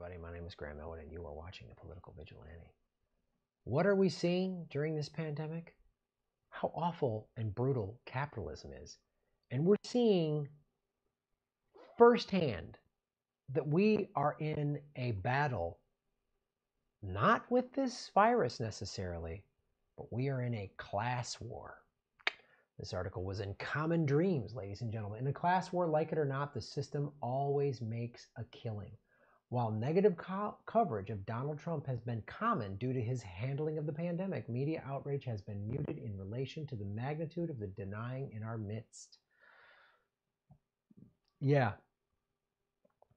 everybody. My name is Graham Elwood, and you are watching The Political Vigilante. What are we seeing during this pandemic? How awful and brutal capitalism is. And we're seeing firsthand that we are in a battle, not with this virus necessarily, but we are in a class war. This article was in Common Dreams, ladies and gentlemen. In a class war, like it or not, the system always makes a killing. While negative coverage of Donald Trump has been common due to his handling of the pandemic, media outrage has been muted in relation to the magnitude of the denying in our midst. Yeah,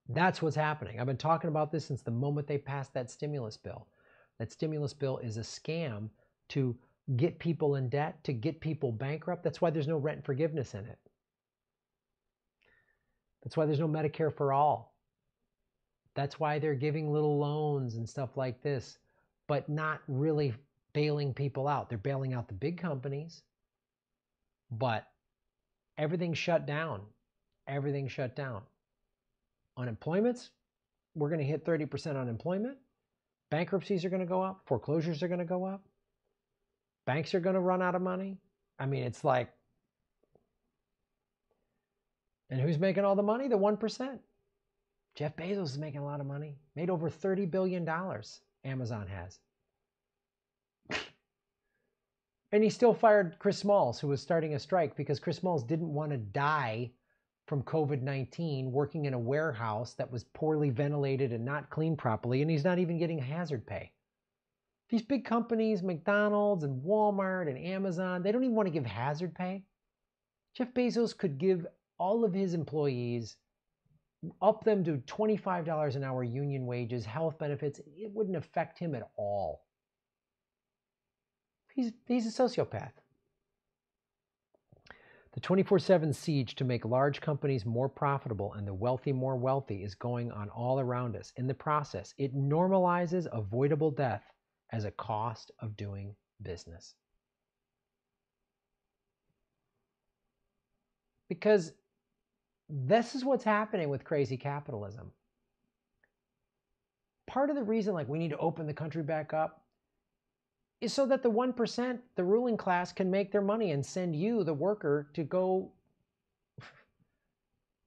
that's what's happening. I've been talking about this since the moment they passed that stimulus bill. That stimulus bill is a scam to get people in debt, to get people bankrupt. That's why there's no rent forgiveness in it. That's why there's no Medicare for all. That's why they're giving little loans and stuff like this, but not really bailing people out. They're bailing out the big companies, but everything's shut down. Everything's shut down. Unemployments, we're going to hit 30% unemployment. Bankruptcies are going to go up. Foreclosures are going to go up. Banks are going to run out of money. I mean, it's like, and who's making all the money? The 1%. Jeff Bezos is making a lot of money. Made over $30 billion, Amazon has. And he still fired Chris Smalls, who was starting a strike because Chris Smalls didn't want to die from COVID-19 working in a warehouse that was poorly ventilated and not cleaned properly, and he's not even getting hazard pay. These big companies, McDonald's and Walmart and Amazon, they don't even want to give hazard pay. Jeff Bezos could give all of his employees, up them to $25 an hour union wages, health benefits. It wouldn't affect him at all. He's a sociopath. The 24/7 siege to make large companies more profitable and the wealthy more wealthy is going on all around us. In the process, it normalizes avoidable death as a cost of doing business. Because this is what's happening with crazy capitalism. Part of the reason, like, we need to open the country back up is so that the 1%, the ruling class, can make their money and send you, the worker, to go.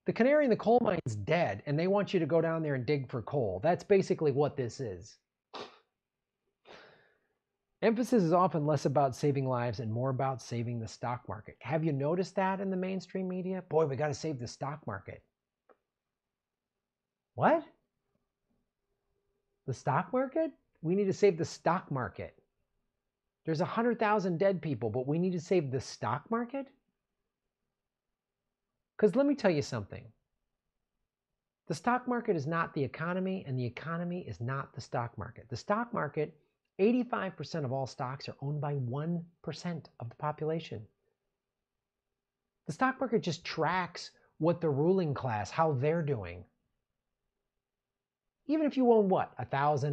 The canary in the coal mine's dead, and they want you to go down there and dig for coal. That's basically what this is. Emphasis is often less about saving lives and more about saving the stock market. Have you noticed that in the mainstream media? Boy, we got to save the stock market. What? The stock market? We need to save the stock market. There's 100,000 dead people, but we need to save the stock market? Because let me tell you something. The stock market is not the economy, and the economy is not the stock market. The stock market, 85% of all stocks are owned by 1% of the population. The stock market just tracks what the ruling class, how they're doing. Even if you own what? A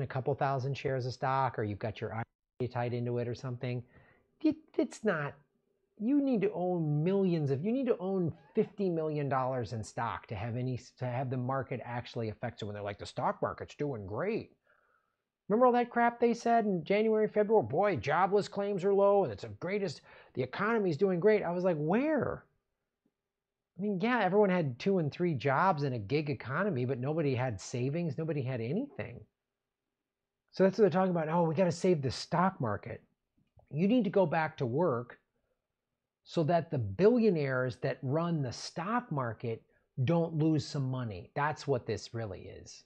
couple thousand shares of stock, or you've got your IRA tied into it or something. It's not, you need to own you need to own $50 million in stock to have the market actually affect you when they're like, the stock market's doing great. Remember all that crap they said in January, February? Boy, jobless claims are low, and it's the greatest, the economy's doing great. I was like, where? I mean, yeah, everyone had 2 and 3 jobs in a gig economy, but nobody had savings. Nobody had anything. So that's what they're talking about. Oh, we got to save the stock market. You need to go back to work so that the billionaires that run the stock market don't lose some money. That's what this really is.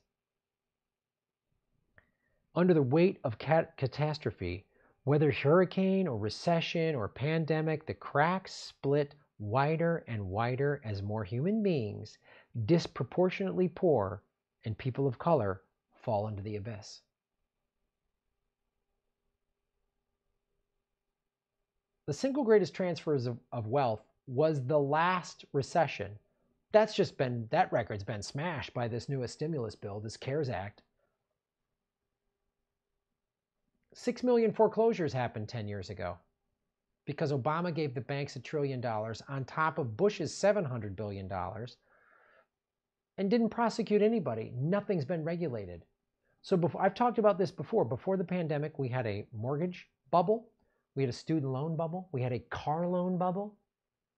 Under the weight of catastrophe, whether hurricane or recession or pandemic, the cracks split wider and wider as more human beings, disproportionately poor, and people of color fall into the abyss. The single greatest transfers of wealth was the last recession. That record's been smashed by this newest stimulus bill, this CARES Act. 6 million foreclosures happened 10 years ago because Obama gave the banks $1 trillion on top of Bush's $700 billion and didn't prosecute anybody. Nothing's been regulated. So before, I've talked about this before. Before the pandemic, we had a mortgage bubble. We had a student loan bubble. We had a car loan bubble.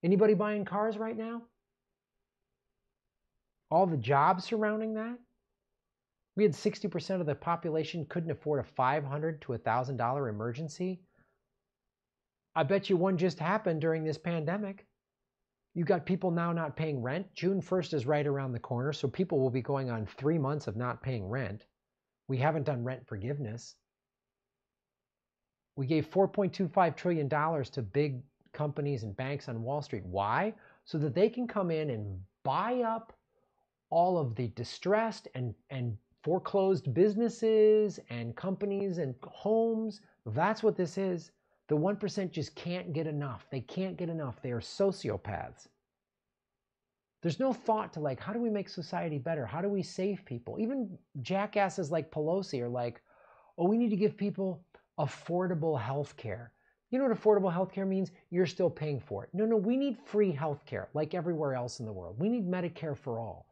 Anybody buying cars right now? All the jobs surrounding that. We had 60% of the population couldn't afford a $500 to $1,000 emergency. I bet you one just happened during this pandemic. You've got people now not paying rent. June 1st is right around the corner, so people will be going on 3 months of not paying rent. We haven't done rent forgiveness. We gave $4.25 trillion to big companies and banks on Wall Street. Why? So that they can come in and buy up all of the distressed and foreclosed businesses and companies and homes. That's what this is. The 1% just can't get enough. They can't get enough. They are sociopaths. There's no thought to like, how do we make society better? How do we save people? Even jackasses like Pelosi are like, oh, we need to give people affordable health care. You know what affordable health care means? You're still paying for it. No, no, we need free health care like everywhere else in the world. We need Medicare for all.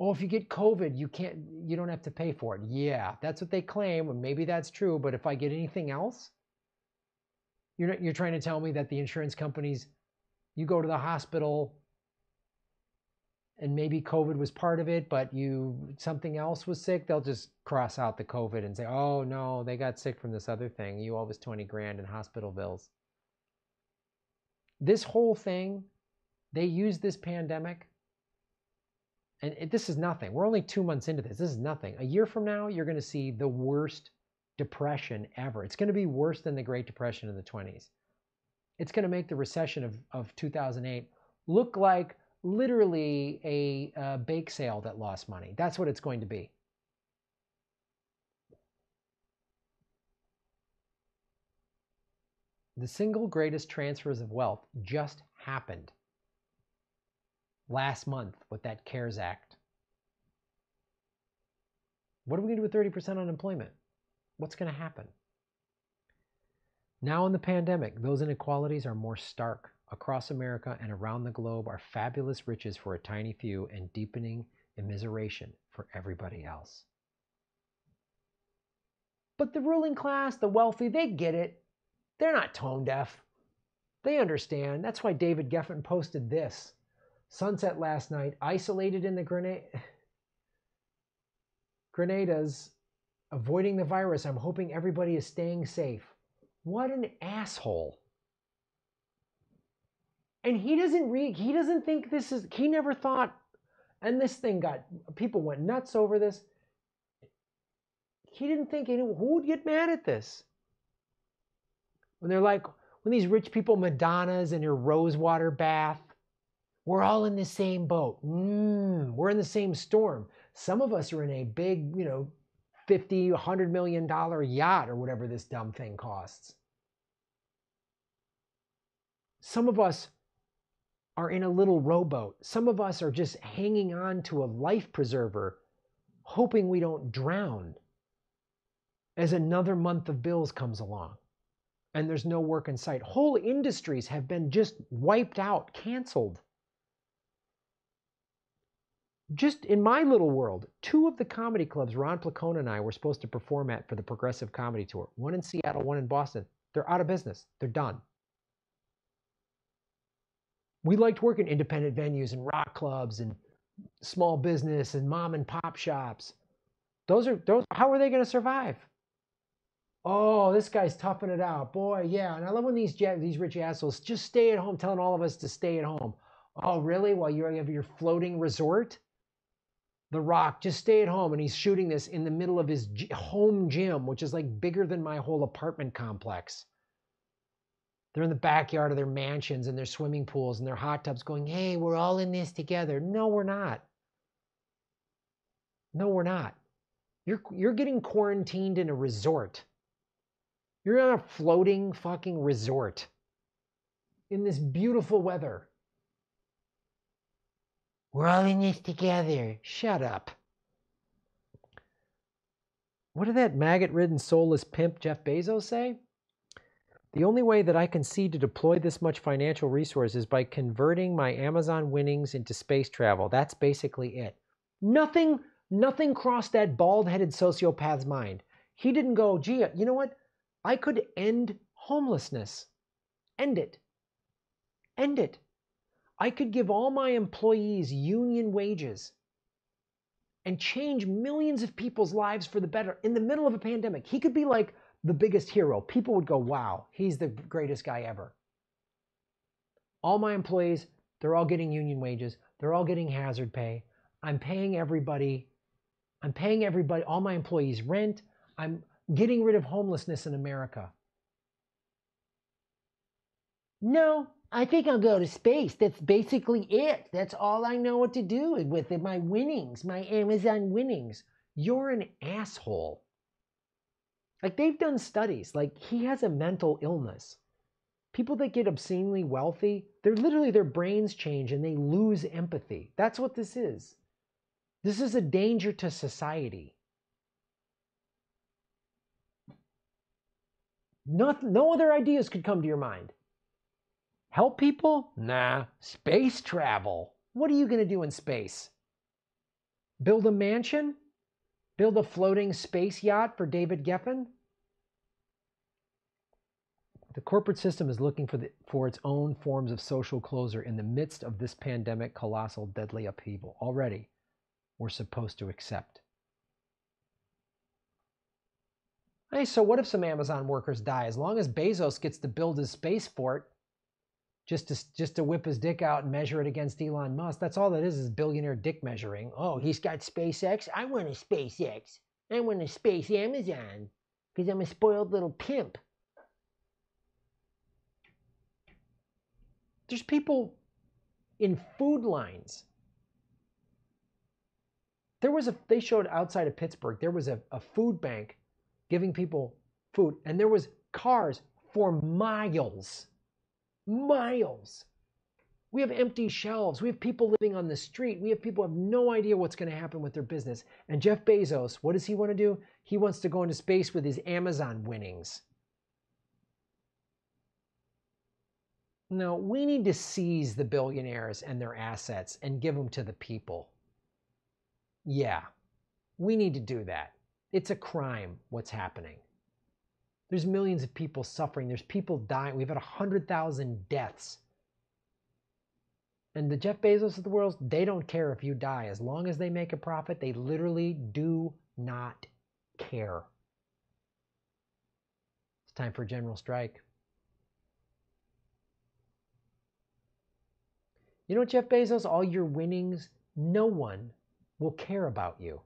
Oh, if you get COVID, you don't have to pay for it. Yeah, that's what they claim, and maybe that's true, but if I get anything else, you're trying to tell me that the insurance companies, you go to the hospital and maybe COVID was part of it, but something else was sick, they'll just cross out the COVID and say, oh no, they got sick from this other thing. You owe us $20,000 in hospital bills. This whole thing, they use this pandemic, and this is nothing. We're only 2 months into this. This is nothing. A year from now, you're gonna see the worst depression ever. It's going to be worse than the Great Depression in the 20s. It's going to make the recession of 2008 look like literally a bake sale that lost money. That's what it's going to be. The single greatest transfers of wealth just happened last month with that CARES Act. What are we going to do with 30% unemployment? What's going to happen? Now in the pandemic, those inequalities are more stark. Across America and around the globe are fabulous riches for a tiny few and deepening immiseration for everybody else. But the ruling class, the wealthy, they get it. They're not tone deaf. They understand. That's why David Geffen posted this. Sunset last night, isolated in the Grenada's, avoiding the virus. I'm hoping everybody is staying safe. What an asshole. And he doesn't think this is, he never thought, and this thing got, people went nuts over this. He didn't think anyone, who would get mad at this? When they're like, when these rich people, Madonna's in her rosewater bath, we're all in the same boat. We're in the same storm. Some of us are in a big, you know, $50, $100 million yacht or whatever this dumb thing costs. Some of us are in a little rowboat. Some of us are just hanging on to a life preserver, hoping we don't drown as another month of bills comes along and there's no work in sight. Whole industries have been just wiped out, canceled. Just in my little world, two of the comedy clubs Ron Placone and I were supposed to perform at for the Progressive Comedy Tour, one in Seattle, one in Boston, they're out of business. They're done. We liked working independent venues and rock clubs and small business and mom and pop shops. Those. How are they going to survive? Oh, this guy's toughing it out. Boy, yeah. And I love when these rich assholes just stay at home, telling all of us to stay at home. Oh, really? Well, you have your floating resort? The Rock, just stay at home, and he's shooting this in the middle of his home gym, which is like bigger than my whole apartment complex. They're in the backyard of their mansions and their swimming pools and their hot tubs going, hey, we're all in this together. No, we're not. No, we're not. You're getting quarantined in a resort. You're on a floating fucking resort in this beautiful weather. We're all in this together. Shut up. What did that maggot-ridden, soulless pimp Jeff Bezos say? The only way that I can see to deploy this much financial resource is by converting my Amazon winnings into space travel. That's basically it. Nothing Nothing crossed that bald-headed sociopath's mind. He didn't go, gee, you know what? I could end homelessness. End it. End it. I could give all my employees union wages and change millions of people's lives for the better in the middle of a pandemic. He could be like the biggest hero. People would go, wow, he's the greatest guy ever. All my employees, they're all getting union wages. They're all getting hazard pay. I'm paying everybody, all my employees rent. I'm getting rid of homelessness in America. No, I think I'll go to space. That's basically it. That's all I know what to do with it. My winnings, my Amazon winnings. You're an asshole. Like, they've done studies. Like, he has a mental illness. People that get obscenely wealthy, they're literally, their brains change and they lose empathy. That's what this is. This is a danger to society. No other ideas could come to your mind. Help people? Nah. Space travel. What are you going to do in space? Build a mansion? Build a floating space yacht for David Geffen? The corporate system is looking for its own forms of social closure in the midst of this pandemic, colossal, deadly upheaval. Already, we're supposed to accept. Hey, so what if some Amazon workers die? As long as Bezos gets to build his space fort, just to whip his dick out and measure it against Elon Musk. That's all that is billionaire dick measuring. Oh, he's got SpaceX? I want a SpaceX. I want a space Amazon because I'm a spoiled little pimp. There's people in food lines. They showed outside of Pittsburgh, there was a food bank giving people food, and there was cars for miles. Miles. We have empty shelves. We have people living on the street. We have people who have no idea what's going to happen with their business. And Jeff Bezos, what does he want to do? He wants to go into space with his Amazon winnings. No, we need to seize the billionaires and their assets and give them to the people. Yeah, we need to do that. It's a crime what's happening. There's millions of people suffering. There's people dying. We've had 100,000 deaths. And the Jeff Bezos of the world, they don't care if you die. As long as they make a profit, they literally do not care. It's time for a general strike. You know, Jeff Bezos, all your winnings, no one will care about you.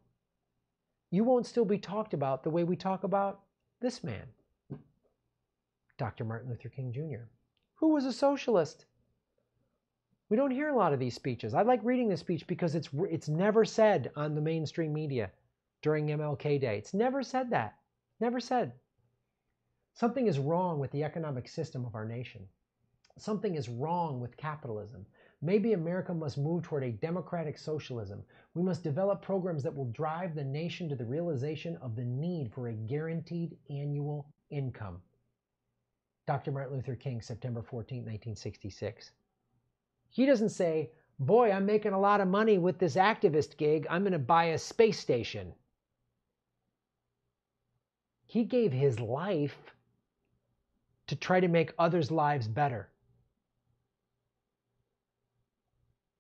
You won't still be talked about the way we talk about this man, Dr. Martin Luther King, Jr., who was a socialist. We don't hear a lot of these speeches. I like reading this speech because it's never said on the mainstream media during MLK Day. It's never said that. Never said. Something is wrong with the economic system of our nation. Something is wrong with capitalism. Maybe America must move toward a democratic socialism. We must develop programs that will drive the nation to the realization of the need for a guaranteed annual income. Dr. Martin Luther King, September 14, 1966. He doesn't say, boy, I'm making a lot of money with this activist gig. I'm going to buy a space station. He gave his life to try to make others' lives better.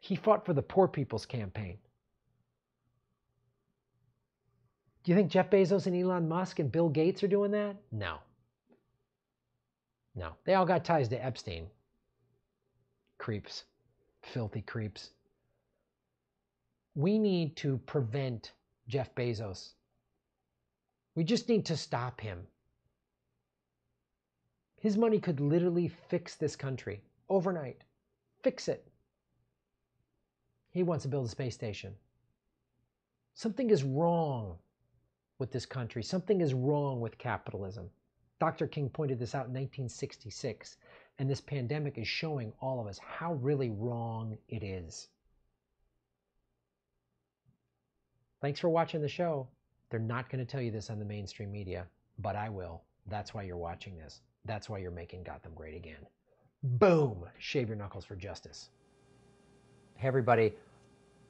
He fought for the Poor People's Campaign. Do you think Jeff Bezos and Elon Musk and Bill Gates are doing that? No. No. They all got ties to Epstein. Creeps. Filthy creeps. We need to prevent Jeff Bezos. We just need to stop him. His money could literally fix this country overnight. Fix it. He wants to build a space station. Something is wrong with this country. Something is wrong with capitalism. Dr. King pointed this out in 1966, and this pandemic is showing all of us how really wrong it is. Thanks for watching the show. They're not going to tell you this on the mainstream media, but I will. That's why you're watching this. That's why you're making Gotham great again. Boom! Shave your knuckles for justice. Hey everybody,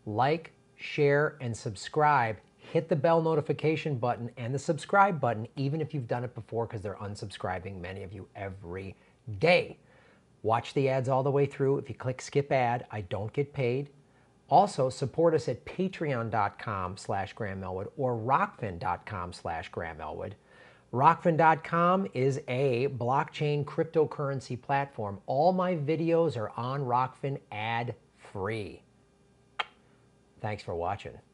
like, share, and subscribe. Hit the bell notification button and the subscribe button, even if you've done it before, because they're unsubscribing, many of you, every day. Watch the ads all the way through. If you click skip ad, I don't get paid. Also, support us at patreon.com/Graham Elwood or Rokfin.com/Graham Elwood. Rokfin.com is a blockchain cryptocurrency platform. All my videos are on Rokfin ad free. Thanks for watching.